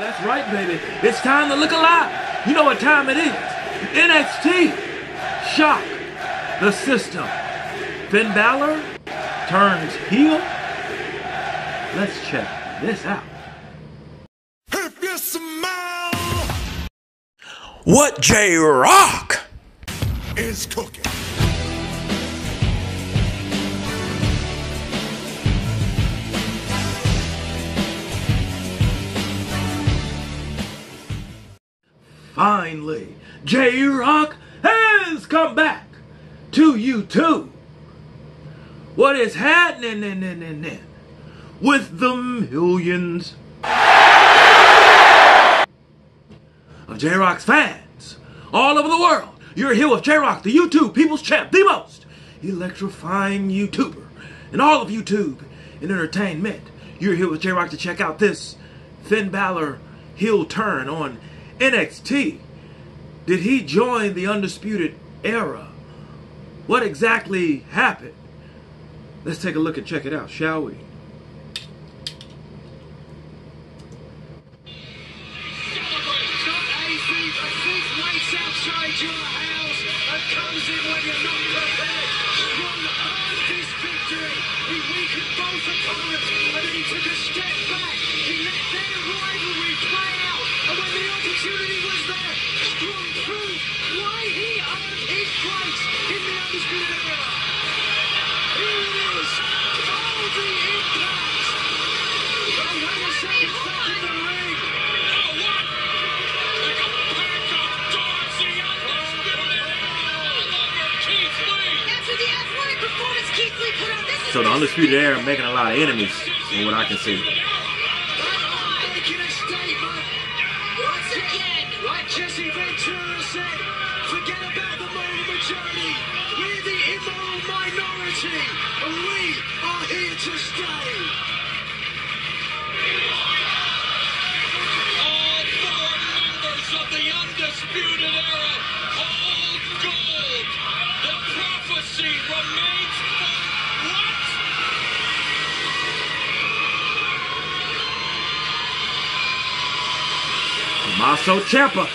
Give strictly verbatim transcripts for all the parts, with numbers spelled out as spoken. That's right, baby. It's time to look alive. You know what time it is. N X T. Shock the system. Finn Balor turns heel. Let's check this out. If you smile what J-Rock is cooking. Finally, J-Rock has come back to you too. What is happening in, in, in, in with the millions of J-Rock's fans all over the world? You're here with J-Rock, the YouTube People's Champ, the most electrifying YouTuber in all of YouTube and entertainment. You're here with J-Rock to check out this Finn Balor heel turn on N X T. Did he join the Undisputed Era? What exactly happened? Let's take a look and check it out, shall we? So the Undisputed Era making a lot of enemies from what I can see. Tommaso Ciampa.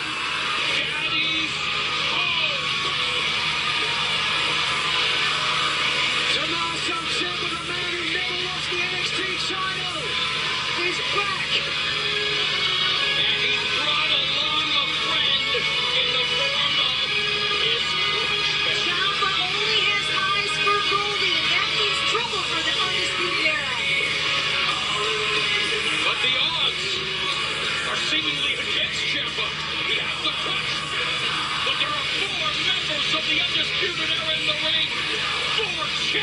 Tommaso Ciampa, the man who never lost the N X T title, is back. And he brought along a friend in the form of his friend. Ciampa only has eyes for Goldie, and that means trouble for the Undisputed Era. But the odds are seemingly Ciampa. He has the punch, but there are four members of the Undisputed Era in the ring, four champions. I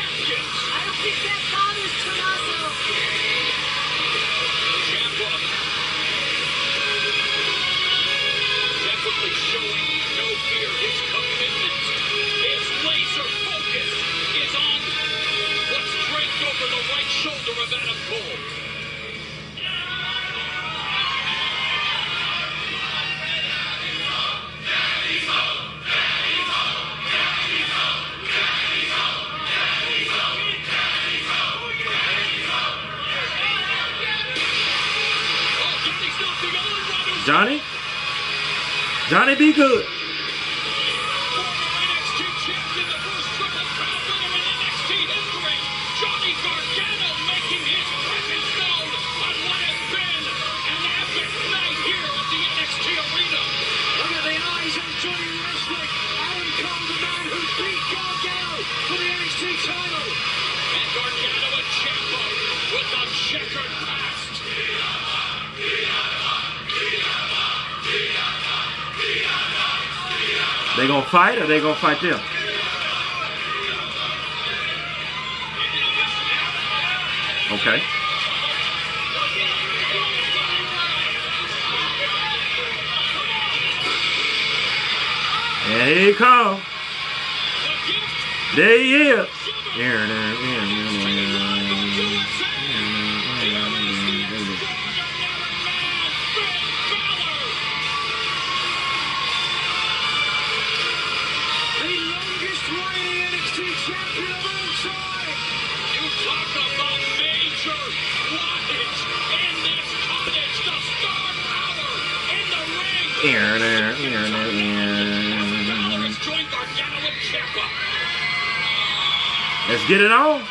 don't think that bothers Tommaso. Ciampa definitely showing no fear. His commitment, his laser focus is on what's draped over the right shoulder of Adam Cole. Johnny? Johnny, be good. N X T champion, the first triple crown winner in N X T history, Johnny Gargano, making his presence known on what has been an epic night here at the N X T arena. Look at the eyes of Johnny Wrestling. Adam Cole, the man who beat Gargano for the N X T title. And Gargano and Ciampa with the checkered past. They gonna fight or they gonna fight them? Okay. There he comes. There he is. Major wattage in this cottage, the star power Let's get it on.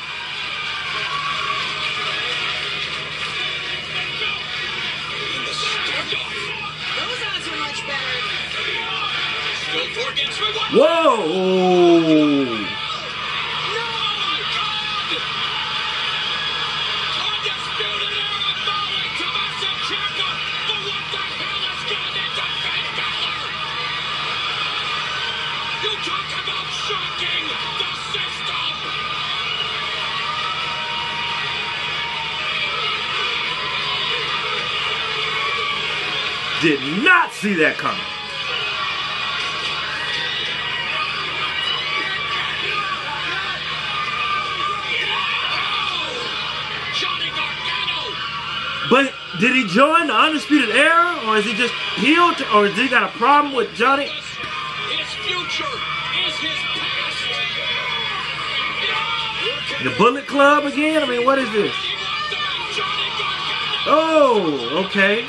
Whoa! Did not see that coming. But did he join the Undisputed Era, or is he just healed, or is he got a problem with Johnny? His future is his past. The Bullet Club again? I mean, what is this? Oh, okay.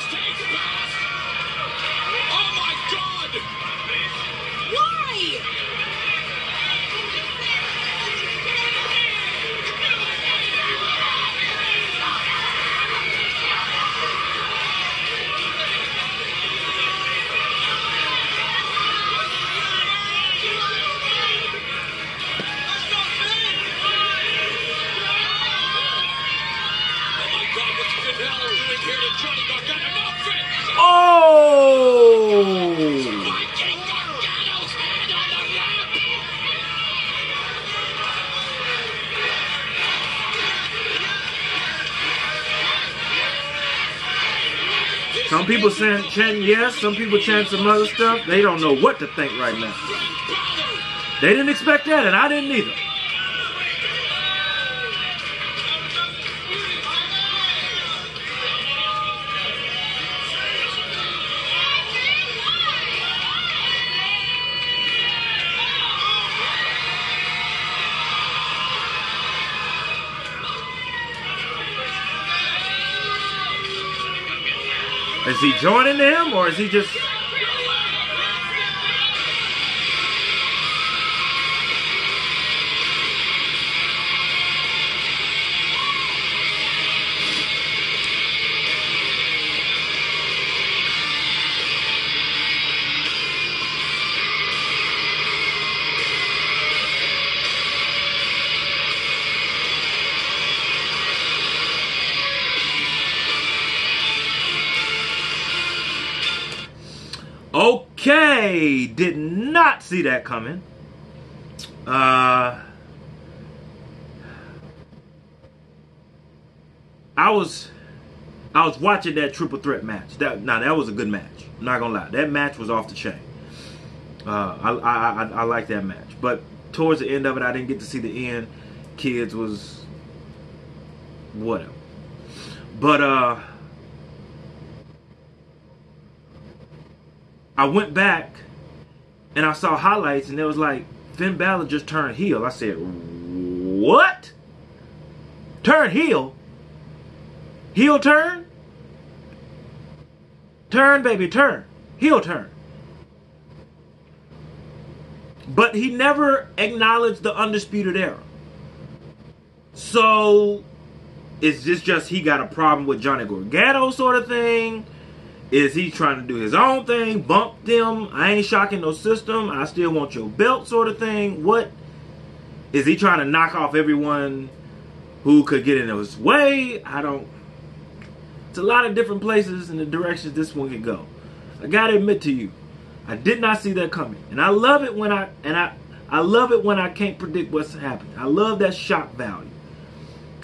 Some people chant yes, some people chant some other stuff. They don't know what to think right now. They didn't expect that, and I didn't either. Is he joining them, or is he just... Okay, did not see that coming. Uh, I was, I was watching that triple threat match. That now nah, that was a good match. I'm not gonna lie, that match was off the chain. Uh, I I I, I like that match, but towards the end of it, I didn't get to see the end. Kids was whatever, but uh. I went back and I saw highlights, and it was like Finn Balor just turned heel. I said, what? Turn heel? Heel turn? Turn, baby, turn. Heel turn. But he never acknowledged the Undisputed Era. So, is this just he got a problem with Johnny Gargano sort of thing? Is he trying to do his own thing, bump them, I ain't shocking no system, I still want your belt sort of thing? What? Is he trying to knock off everyone who could get in his way? I don't... It's a lot of different places and the directions this one could go. I gotta admit to you, I did not see that coming. And I love it when I... And I, I love it when I can't predict what's happening. I love that shock value.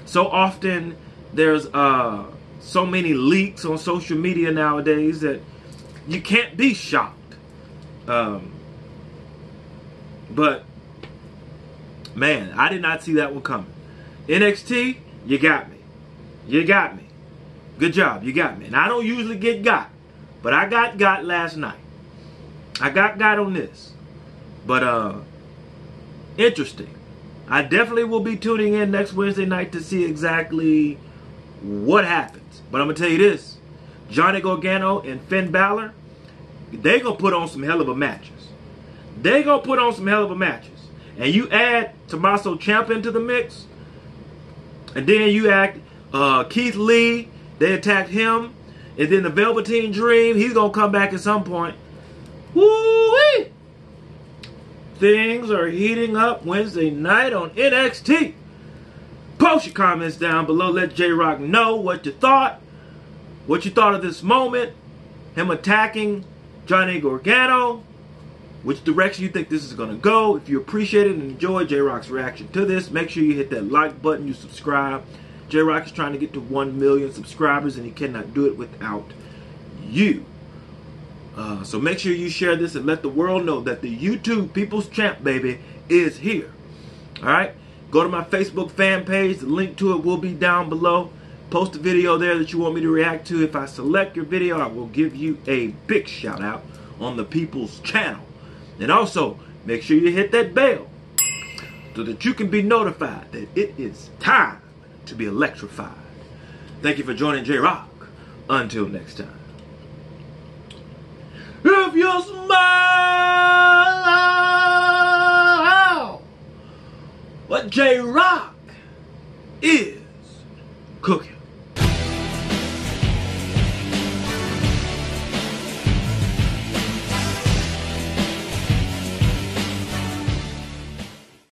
So often, there's... uh. so many leaks on social media nowadays that you can't be shocked. Um, but, man, I did not see that one coming. N X T, you got me. You got me. Good job, you got me. And I don't usually get got, but I got got last night. I got got on this. But, uh, interesting. I definitely will be tuning in next Wednesday night to see exactly what happens. But I'm going to tell you this. Johnny Gargano and Finn Balor they gonna put on some hell of a matches. They gonna put on some hell of a matches. And you add Tommaso Ciampa into the mix, and then you add uh, Keith Lee. They attacked him, and then the Velveteen Dream. He's gonna come back at some point. Woo-wee! Things are heating up Wednesday night on N X T. Post your comments down below. Let J-Rock know what you thought. What you thought of this moment. Him attacking Johnny Gargano. Which direction you think this is going to go. If you appreciate it and enjoy J-Rock's reaction to this, make sure you hit that like button. You subscribe. J-Rock is trying to get to one million subscribers, and he cannot do it without you. Uh, so make sure you share this and let the world know that the YouTube People's Champ, baby, is here. All right? Go to my Facebook fan page. The link to it will be down below. Post a video there that you want me to react to. If I select your video, I will give you a big shout out on the People's Channel. And also, make sure you hit that bell so that you can be notified that it is time to be electrified. Thank you for joining J-Rock. Until next time. If you smile, what J-Rock?